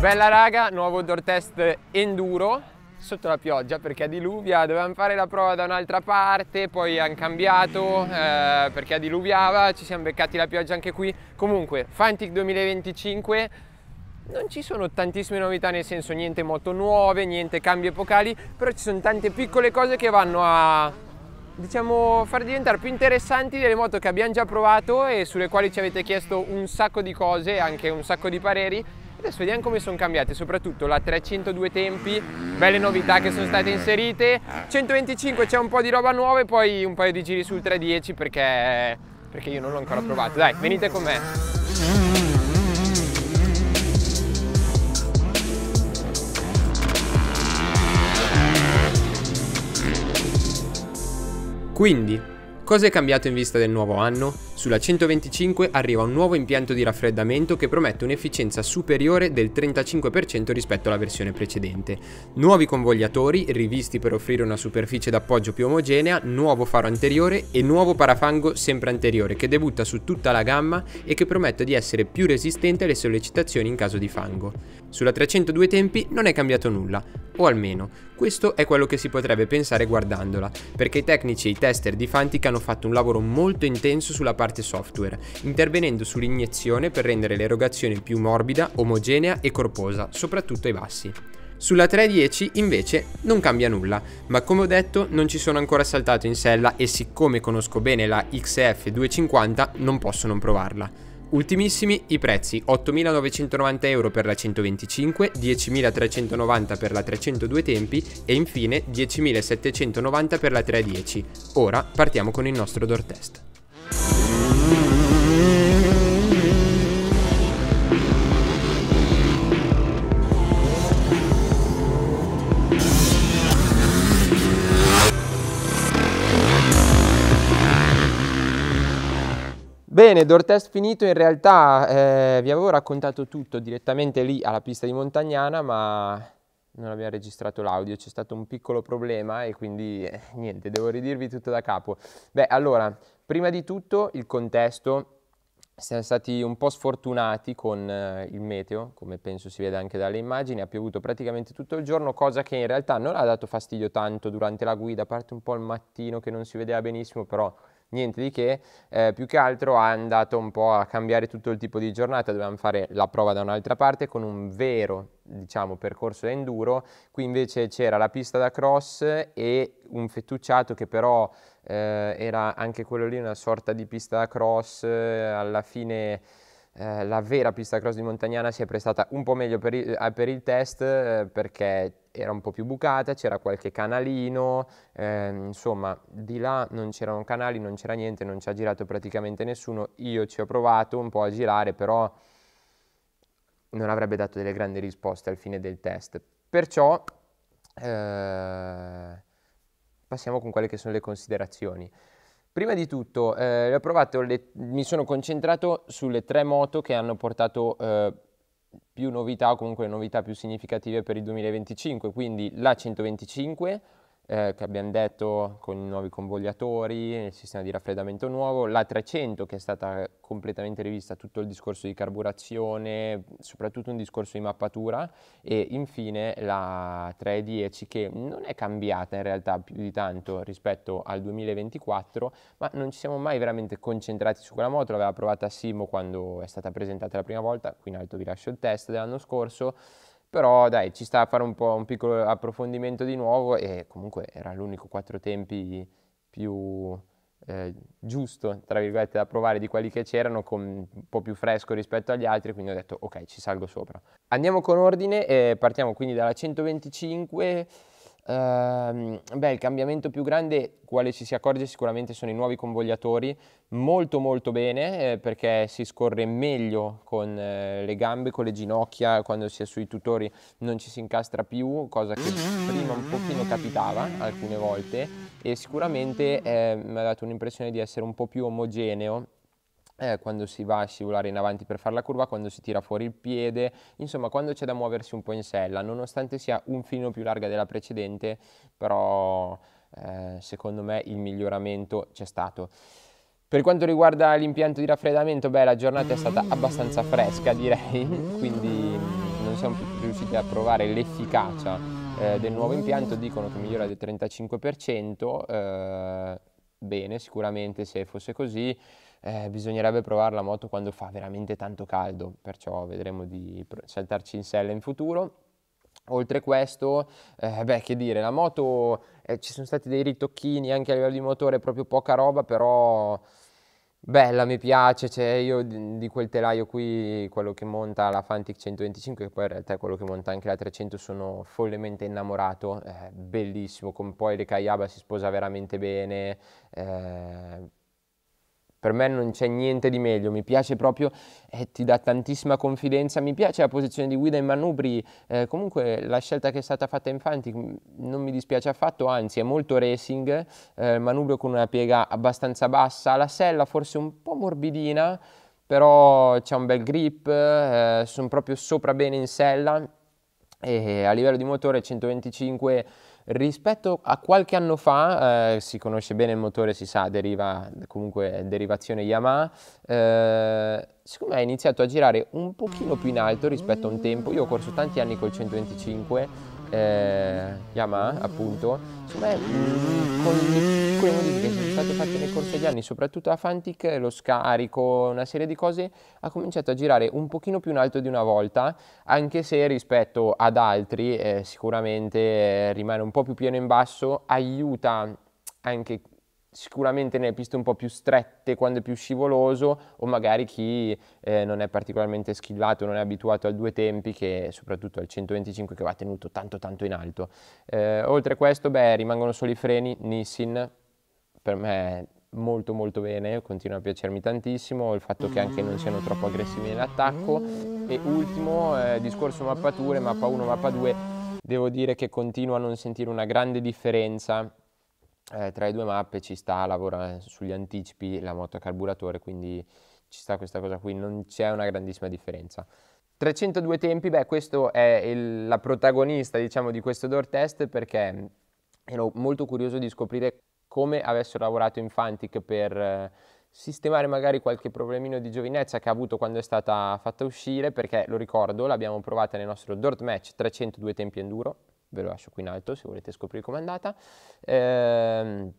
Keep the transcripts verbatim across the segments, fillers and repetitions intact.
Bella raga, nuovo DIRTest enduro sotto la pioggia perché diluvia, dovevamo fare la prova da un'altra parte, poi hanno cambiato eh, perché diluviava, ci siamo beccati la pioggia anche qui. Comunque Fantic duemilaventicinque, non ci sono tantissime novità, nel senso niente moto nuove, niente cambi epocali, però ci sono tante piccole cose che vanno a, diciamo, far diventare più interessanti delle moto che abbiamo già provato e sulle quali ci avete chiesto un sacco di cose, anche un sacco di pareri. Adesso vediamo come sono cambiate, soprattutto la trecentodue tempi, belle novità che sono state inserite, centoventicinque c'è un po' di roba nuova e poi un paio di giri sul tre dieci perché, perché io non l'ho ancora provato. Dai, venite con me! Quindi, cosa è cambiato in vista del nuovo anno? Sulla centoventicinque arriva un nuovo impianto di raffreddamento che promette un'efficienza superiore del trentacinque per cento rispetto alla versione precedente. Nuovi convogliatori, rivisti per offrire una superficie d'appoggio più omogenea, nuovo faro anteriore e nuovo parafango sempre anteriore che debutta su tutta la gamma e che promette di essere più resistente alle sollecitazioni in caso di fango. Sulla trecentodue tempi non è cambiato nulla, o almeno questo è quello che si potrebbe pensare guardandola, perché i tecnici e i tester di Fantic hanno fatto un lavoro molto intenso sulla parte software, intervenendo sull'iniezione per rendere l'erogazione più morbida, omogenea e corposa, soprattutto ai bassi. Sulla tre dieci invece non cambia nulla, ma come ho detto non ci sono ancora saltato in sella e siccome conosco bene la X E F duecentocinquanta non posso non provarla. Ultimissimi i prezzi, ottomilanovecentonovanta euro per la centoventicinque, diecimilatrecentonovanta per la trecentodue tempi e infine diecimilasettecentonovanta per la tre dieci. Ora partiamo con il nostro DIRTest. Bene, DIRTest finito, in realtà eh, vi avevo raccontato tutto direttamente lì alla pista di Montagnana, ma non abbiamo registrato l'audio, c'è stato un piccolo problema e quindi eh, niente, devo ridirvi tutto da capo. Beh, allora, prima di tutto il contesto, siamo stati un po' sfortunati con eh, il meteo, come penso si vede anche dalle immagini, ha piovuto praticamente tutto il giorno, cosa che in realtà non ha dato fastidio tanto durante la guida, a parte un po' il mattino che non si vedeva benissimo, però niente di che, eh, più che altro è andato un po' a cambiare tutto il tipo di giornata, dovevamo fare la prova da un'altra parte con un vero, diciamo, percorso da enduro, qui invece c'era la pista da cross e un fettucciato che però eh, era anche quello lì una sorta di pista da cross, alla fine eh, la vera pista cross di Montagnana si è prestata un po' meglio per il, per il test eh, perché era un po' più bucata, c'era qualche canalino, eh, insomma di là non c'erano canali, non c'era niente, non ci ha girato praticamente nessuno, io ci ho provato un po' a girare, però non avrebbe dato delle grandi risposte al fine del test. Perciò eh, passiamo con quelle che sono le considerazioni. Prima di tutto eh, le ho provato le, mi sono concentrato sulle tre moto che hanno portato eh, più novità o comunque novità più significative per il duemilaventicinque, quindi la centoventicinque eh, che abbiamo detto con i nuovi convogliatori, il sistema di raffreddamento nuovo, la trecento che è stata completamente rivista, tutto il discorso di carburazione, soprattutto un discorso di mappatura, e infine la tre dieci che non è cambiata in realtà più di tanto rispetto al duemilaventiquattro, ma non ci siamo mai veramente concentrati su quella moto, l'aveva provata Simo quando è stata presentata la prima volta, qui in alto vi lascio il test dell'anno scorso, però dai, ci sta a fare un po' un piccolo approfondimento di nuovo e comunque era l'unico quattro tempi più Eh, giusto, tra virgolette, da provare di quelli che c'erano, con un po' più fresco rispetto agli altri, quindi ho detto ok, ci salgo sopra. Andiamo con ordine e partiamo quindi dalla centoventicinque. Uh, beh, il cambiamento più grande, quale ci si accorge sicuramente, sono i nuovi convogliatori, molto molto bene eh, perché si scorre meglio con eh, le gambe, con le ginocchia, quando si è sui tutori non ci si incastra più, cosa che prima un pochino capitava alcune volte, e sicuramente eh, mi ha dato un'impressione di essere un po' più omogeneo Eh, quando si va a scivolare in avanti per fare la curva, quando si tira fuori il piede, insomma quando c'è da muoversi un po' in sella, nonostante sia un filino più larga della precedente, però eh, secondo me il miglioramento c'è stato. Per quanto riguarda l'impianto di raffreddamento, beh, la giornata è stata abbastanza fresca, direi, quindi non siamo riusciti a provare l'efficacia eh, del nuovo impianto. Dicono che migliora del trentacinque per cento, eh, bene, sicuramente se fosse così. Eh, bisognerebbe provare la moto quando fa veramente tanto caldo, perciò vedremo di saltarci in sella in futuro. Oltre questo, eh, beh, che dire, la moto, eh, ci sono stati dei ritocchini anche a livello di motore, proprio poca roba, però bella, mi piace. Cioè, io di, di quel telaio qui, quello che monta la Fantic centoventicinque, che poi in realtà è quello che monta anche la trecento, sono follemente innamorato, eh, bellissimo, con poi le Kayaba si sposa veramente bene, eh, per me non c'è niente di meglio, mi piace proprio, eh, ti dà tantissima confidenza, mi piace la posizione di guida in manubri, eh, comunque la scelta che è stata fatta in Fantic non mi dispiace affatto, anzi è molto racing, eh, manubrio con una piega abbastanza bassa, la sella forse un po' morbidina, però c'è un bel grip, eh, sono proprio sopra bene in sella, e a livello di motore centoventicinque rispetto a qualche anno fa, eh, si conosce bene il motore, si sa, deriva comunque derivazione Yamaha, eh, secondo me ha iniziato a girare un pochino più in alto rispetto a un tempo. Io ho corso tanti anni col centoventicinque eh, Yamaha, appunto, secondo me mh, con le piccole modifiche che sono state fatte nel corso degli anni, soprattutto a Fantic, lo scarico, una serie di cose, ha cominciato a girare un pochino più in alto di una volta, anche se rispetto ad altri eh, sicuramente eh, rimane un po' più pieno in basso, aiuta anche sicuramente nelle piste un po' più strette quando è più scivoloso, o magari chi eh, non è particolarmente schillato, non è abituato al due tempi, che soprattutto al centoventicinque che va tenuto tanto tanto in alto. Eh, oltre a questo, beh, rimangono solo i freni Nissin, per me molto molto bene, continua a piacermi tantissimo il fatto che anche non siano troppo aggressivi nell'attacco. E ultimo, eh, discorso mappature, mappa uno, mappa due, devo dire che continuo a non sentire una grande differenza. Eh, tra le due mappe ci sta, lavora sugli anticipi, la moto a carburatore, quindi ci sta questa cosa qui, non c'è una grandissima differenza. trecentodue tempi, beh, questo è il, la protagonista, diciamo, di questo DIRTest, perché ero molto curioso di scoprire come avessero lavorato in Fantic per eh, sistemare magari qualche problemino di giovinezza che ha avuto quando è stata fatta uscire, perché, lo ricordo, l'abbiamo provata nel nostro Dirt Match trecentodue tempi enduro, ve lo lascio qui in alto se volete scoprire com'è andata. Ehm,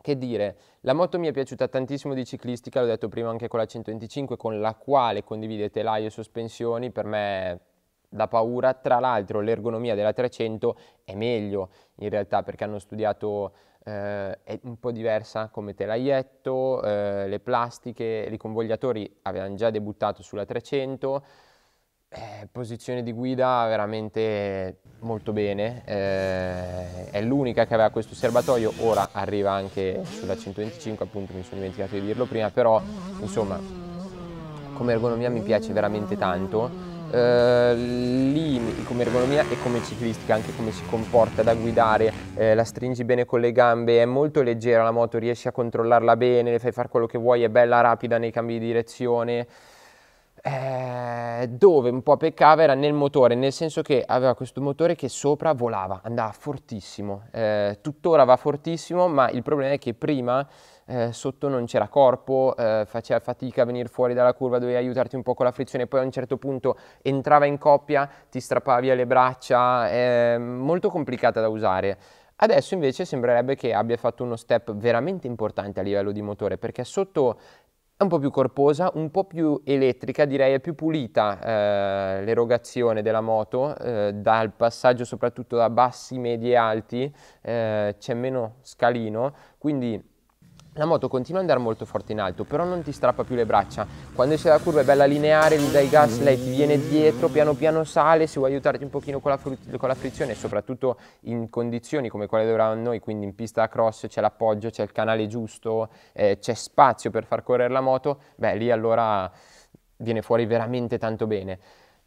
che dire, la moto mi è piaciuta tantissimo di ciclistica, l'ho detto prima anche con la centoventicinque, con la quale condivide telaio e sospensioni, per me da paura. Tra l'altro l'ergonomia della trecento è meglio in realtà, perché hanno studiato, eh, è un po' diversa come telaietto, eh, le plastiche, i convogliatori avevano già debuttato sulla trecento, Eh, posizione di guida veramente molto bene, eh, è l'unica che aveva questo serbatoio, ora arriva anche sulla centoventicinque, appunto mi sono dimenticato di dirlo prima, però insomma come ergonomia mi piace veramente tanto, eh, lì come ergonomia e come ciclistica, anche come si comporta da guidare, eh, la stringi bene con le gambe, è molto leggera la moto, riesci a controllarla bene, le fai fare quello che vuoi, è bella rapida nei cambi di direzione. Eh, dove un po' peccava era nel motore, nel senso che aveva questo motore che sopra volava, andava fortissimo, eh, tuttora va fortissimo, ma il problema è che prima eh, sotto non c'era corpo, eh, faceva fatica a venire fuori dalla curva, dovevi aiutarti un po' con la frizione, poi a un certo punto entrava in coppia, ti strappava via le braccia, eh, molto complicata da usare. Adesso invece sembrerebbe che abbia fatto uno step veramente importante a livello di motore, perché sotto è un po' più corposa, un po' più elettrica, direi è più pulita eh, l'erogazione della moto, eh, dal passaggio soprattutto da bassi, medi e alti, eh, c'è meno scalino, quindi la moto continua ad andare molto forte in alto, però non ti strappa più le braccia. Quando esce la curva è bella lineare, gli dai gas, lei ti viene dietro, piano piano sale, se vuoi aiutarti un pochino con la, con la frizione, soprattutto in condizioni come quelle dove eravamo noi, quindi in pista da cross c'è l'appoggio, c'è il canale giusto, eh, c'è spazio per far correre la moto, beh lì allora viene fuori veramente tanto bene.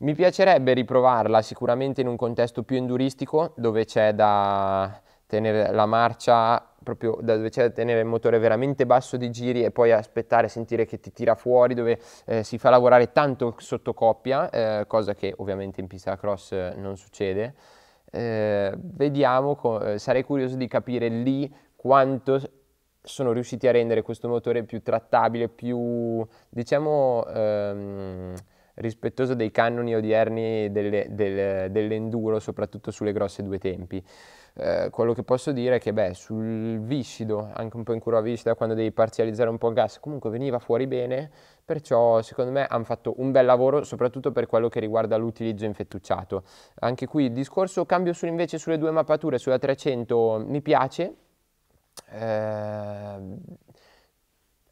Mi piacerebbe riprovarla sicuramente in un contesto più enduristico, dove c'è da tenere la marcia proprio da dove c'è da tenere il motore veramente basso di giri e poi aspettare, sentire che ti tira fuori, dove eh, si fa lavorare tanto sotto coppia, eh, cosa che ovviamente in pista cross non succede. Eh, vediamo, sarei curioso di capire lì quanto sono riusciti a rendere questo motore più trattabile, più diciamo ehm, rispettoso dei canoni odierni delle, del, dell'enduro, soprattutto sulle grosse due tempi. Eh, quello che posso dire è che beh, sul viscido, anche un po' in curva viscida, quando devi parzializzare un po' il gas, comunque veniva fuori bene, perciò secondo me hanno fatto un bel lavoro, soprattutto per quello che riguarda l'utilizzo infettucciato. Anche qui il discorso cambio su, invece sulle due mappature, sulla trecento mi piace, eh,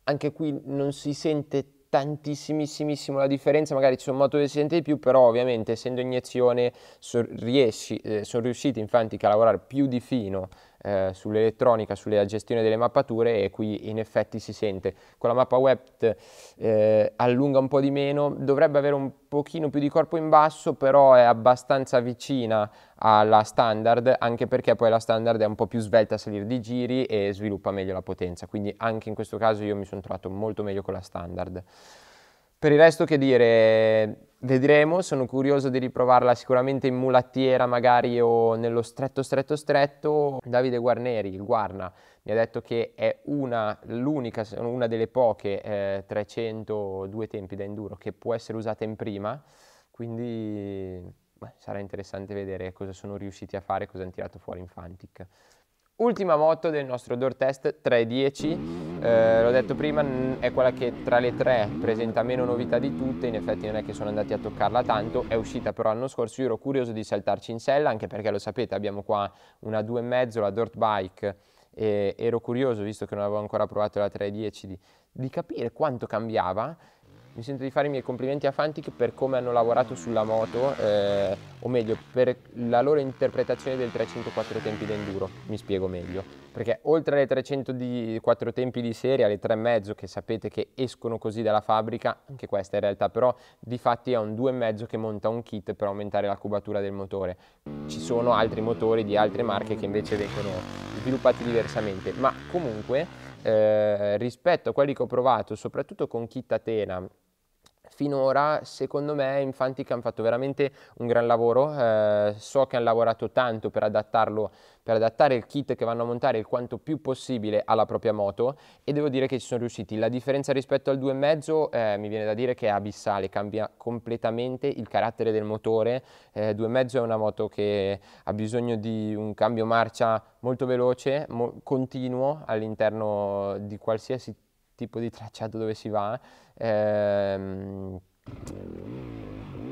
anche qui non si sente tantissimissimo la differenza, magari ci sono moto che si sente di più, però ovviamente essendo iniezione so riesci, eh, sono riusciti in Fantic a lavorare più di fino eh, sull'elettronica, sulla gestione delle mappature, e qui in effetti si sente. Con la mappa webbed eh, allunga un po' di meno, dovrebbe avere un pochino più di corpo in basso, però è abbastanza vicina alla standard, anche perché poi la standard è un po' più svelta a salire di giri e sviluppa meglio la potenza, quindi anche in questo caso io mi sono trovato molto meglio con la standard. Per il resto che dire, vedremo, sono curioso di riprovarla sicuramente in mulattiera magari, o nello stretto stretto stretto. Davide Guarneri, il Guarna, mi ha detto che è una, l'unica, una delle poche eh, trecento due tempi da enduro che può essere usata in prima, quindi... Beh, sarà interessante vedere cosa sono riusciti a fare, cosa hanno tirato fuori in Fantic. Ultima moto del nostro DIRTest, tre dieci, eh, l'ho detto prima, è quella che tra le tre presenta meno novità di tutte, in effetti non è che sono andati a toccarla tanto, è uscita però l'anno scorso, io ero curioso di saltarci in sella, anche perché lo sapete abbiamo qua una due e mezzo, la dirt bike, e ero curioso, visto che non avevo ancora provato la tre dieci, di, di capire quanto cambiava. Mi sento di fare i miei complimenti a Fantic per come hanno lavorato sulla moto, eh, o meglio, per la loro interpretazione del trecentoquattro tempi d'enduro, mi spiego meglio. Perché oltre alle trecentoquattro tempi di serie, alle tre e mezzo che sapete che escono così dalla fabbrica, anche questa in realtà però di fatti è un due e mezzo che monta un kit per aumentare la cubatura del motore. Ci sono altri motori di altre marche che invece vengono sviluppati diversamente, ma comunque eh, rispetto a quelli che ho provato, soprattutto con kit Atena, finora secondo me in Fantic hanno fatto veramente un gran lavoro, eh, so che hanno lavorato tanto per adattarlo, per adattare il kit che vanno a montare il quanto più possibile alla propria moto, e devo dire che ci sono riusciti. La differenza rispetto al due e mezzo eh, mi viene da dire che è abissale, cambia completamente il carattere del motore. eh, due e mezzo è una moto che ha bisogno di un cambio marcia molto veloce, mo- continuo all'interno di qualsiasi tipo di tracciato dove si va, ehm,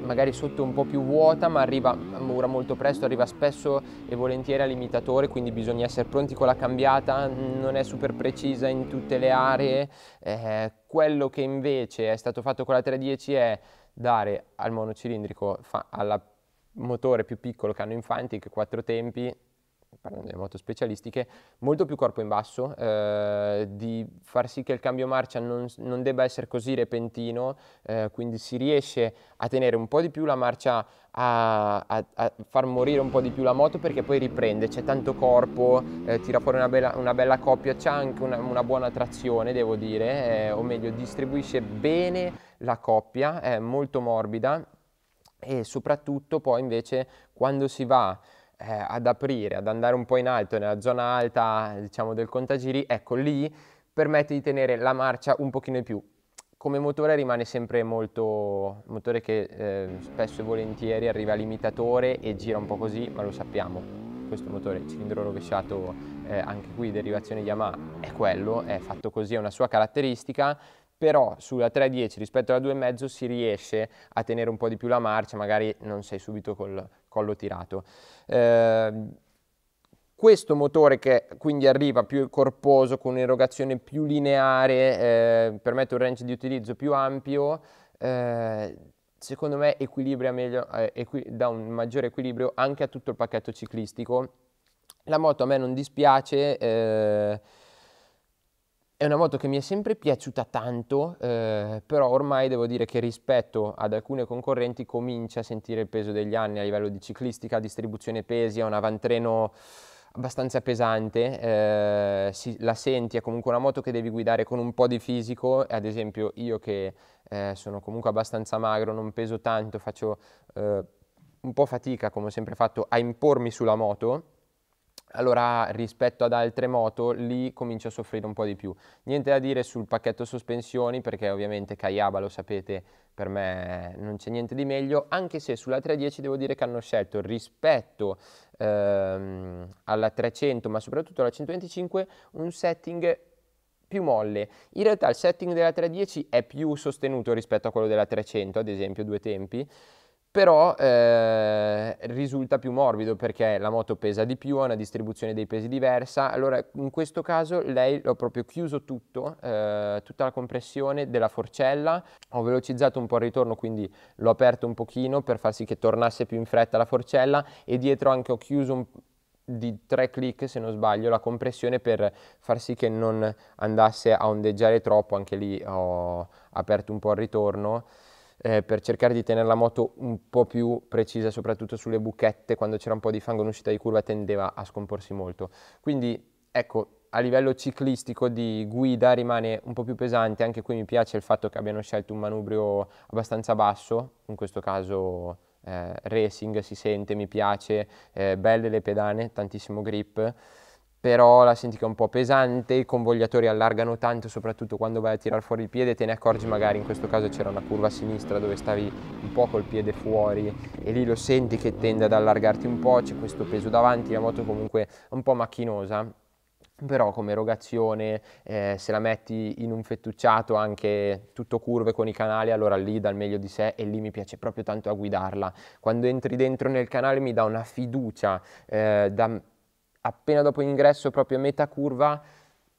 magari sotto un po' più vuota, ma arriva ora molto presto, arriva spesso e volentieri all'imitatore, quindi bisogna essere pronti con la cambiata, non è super precisa in tutte le aree. Eh, quello che invece è stato fatto con la tre dieci è dare al monocilindrico, al motore più piccolo che hanno in Fantic, quattro tempi, parlando delle moto specialistiche, molto più corpo in basso, eh, di far sì che il cambio marcia non, non debba essere così repentino, eh, quindi si riesce a tenere un po' di più la marcia, a, a, a far morire un po' di più la moto, perché poi riprende, c'è tanto corpo, eh, tira fuori una bella, una bella coppia, c'è anche una, una buona trazione, devo dire, eh, o meglio distribuisce bene la coppia, è molto morbida, e soprattutto poi invece quando si va Eh, ad aprire, ad andare un po' in alto nella zona alta, diciamo, del contagiri, ecco lì permette di tenere la marcia un pochino di più. Come motore rimane sempre molto motore che eh, spesso e volentieri arriva all'imitatore e gira un po' così, ma lo sappiamo, questo motore cilindro rovesciato, eh, anche qui derivazione Yamaha, è quello, è fatto così, è una sua caratteristica. Però sulla tre dieci rispetto alla due e mezzo si riesce a tenere un po' di più la marcia, magari non sei subito col collo tirato. Eh, questo motore che quindi arriva più corposo, con un'erogazione più lineare, eh, permette un range di utilizzo più ampio, eh, secondo me equilibra meglio, eh, equi- dà un maggiore equilibrio anche a tutto il pacchetto ciclistico. La moto a me non dispiace, eh, è una moto che mi è sempre piaciuta tanto, eh, però ormai devo dire che rispetto ad alcune concorrenti comincia a sentire il peso degli anni a livello di ciclistica, distribuzione pesi, ha un avantreno abbastanza pesante, eh, si, la senti, è comunque una moto che devi guidare con un po' di fisico, ad esempio io che eh, sono comunque abbastanza magro, non peso tanto, faccio eh, un po' fatica, come ho sempre fatto, a impormi sulla moto. Allora rispetto ad altre moto lì comincio a soffrire un po' di più. Niente da dire sul pacchetto sospensioni, perché ovviamente Kayaba, lo sapete, per me non c'è niente di meglio, anche se sulla trecentodieci devo dire che hanno scelto rispetto ehm, alla trecento, ma soprattutto alla centoventicinque, un setting più molle. In realtà il setting della trecentodieci è più sostenuto rispetto a quello della trecento, ad esempio due tempi, però eh, risulta più morbido perché la moto pesa di più, ha una distribuzione dei pesi diversa. Allora in questo caso lei l'ho proprio chiuso tutto, eh, tutta la compressione della forcella, ho velocizzato un po' il ritorno, quindi l'ho aperto un pochino per far sì che tornasse più in fretta la forcella, e dietro anche ho chiuso un di tre clic, se non sbaglio, la compressione per far sì che non andasse a ondeggiare troppo. Anche lì ho aperto un po' il ritorno, Eh, per cercare di tenere la moto un po' più precisa, soprattutto sulle buchette, quando c'era un po' di fango in uscita di curva tendeva a scomporsi molto. Quindi ecco, a livello ciclistico di guida rimane un po' più pesante. Anche qui mi piace il fatto che abbiano scelto un manubrio abbastanza basso, in questo caso eh, racing, si sente, mi piace, eh, belle le pedane, tantissimo grip, però la senti che è un po' pesante, i convogliatori allargano tanto, soprattutto quando vai a tirar fuori il piede, te ne accorgi magari. In questo caso c'era una curva a sinistra dove stavi un po' col piede fuori e lì lo senti che tende ad allargarti un po', c'è questo peso davanti, la moto comunque è un po' macchinosa, però come erogazione, eh, se la metti in un fettucciato anche tutto curve con i canali, allora lì dà il meglio di sé, e lì mi piace proprio tanto a guidarla. Quando entri dentro nel canale mi dà una fiducia, eh, da appena dopo l'ingresso, proprio a metà curva,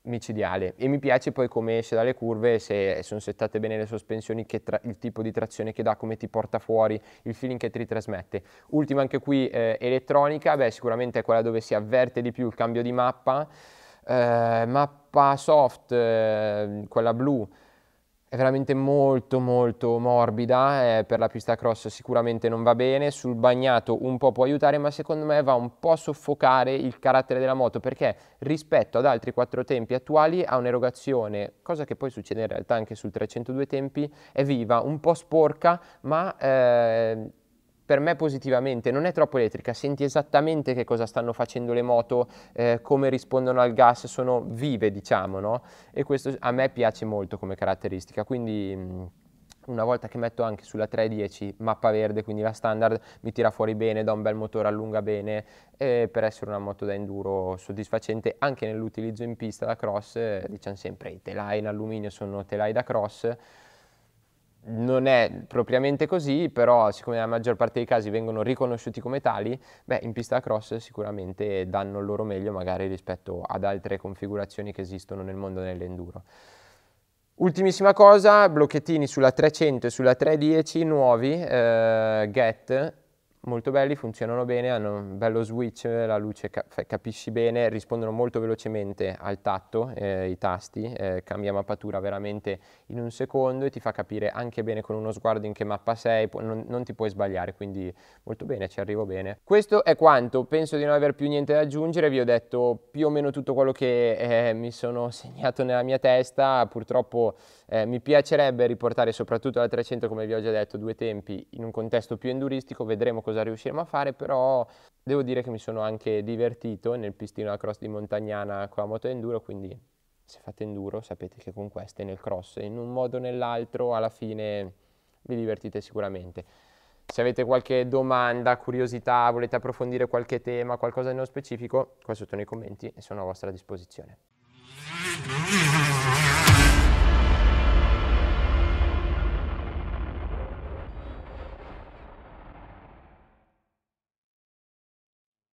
micidiale. E mi piace poi come esce dalle curve, se sono settate bene le sospensioni, che il tipo di trazione che dà, come ti porta fuori, il feeling che ti trasmette. Ultima anche qui, eh, elettronica, beh sicuramente è quella dove si avverte di più il cambio di mappa, eh, mappa soft, eh, quella blu, è veramente molto molto morbida, eh, per la pista cross sicuramente non va bene, sul bagnato un po' può aiutare, ma secondo me va un po' a soffocare il carattere della moto, perché rispetto ad altri quattro tempi attuali ha un'erogazione, cosa che poi succede in realtà anche sul trecentodue tempi, è viva, un po' sporca, ma eh, per me positivamente, non è troppo elettrica, senti esattamente che cosa stanno facendo le moto, eh, come rispondono al gas, sono vive diciamo, no? E questo a me piace molto come caratteristica, quindi mh, una volta che metto anche sulla trecentodieci mappa verde, quindi la standard, mi tira fuori bene, dà un bel motore, allunga bene, e per essere una moto da enduro soddisfacente anche nell'utilizzo in pista da cross, eh, diciamo sempre i telai in alluminio sono telai da cross. Non è propriamente così, però siccome nella maggior parte dei casi vengono riconosciuti come tali, beh, in pista cross sicuramente danno il loro meglio magari rispetto ad altre configurazioni che esistono nel mondo dell'enduro. Ultimissima cosa, blocchettini sulla trecento e sulla trecentodieci nuovi, eh, Get, molto belli, funzionano bene, hanno un bello switch, la luce cap- capisci bene, rispondono molto velocemente al tatto, eh, i tasti, eh, cambia mappatura veramente in un secondo e ti fa capire anche bene con uno sguardo in che mappa sei, non, non ti puoi sbagliare, quindi molto bene, ci arrivo bene. Questo è quanto, penso di non aver più niente da aggiungere, vi ho detto più o meno tutto quello che eh, mi sono segnato nella mia testa. Purtroppo eh, mi piacerebbe riportare soprattutto la trecento, come vi ho già detto, due tempi in un contesto più enduristico, vedremo cosa riusciremo a fare, però devo dire che mi sono anche divertito nel pistino da cross di Montagnana con la moto enduro, quindi se fate enduro sapete che con queste nel cross in un modo o nell'altro alla fine vi divertite sicuramente. Se avete qualche domanda, curiosità, volete approfondire qualche tema, qualcosa nello specifico, qua sotto nei commenti sono a vostra disposizione.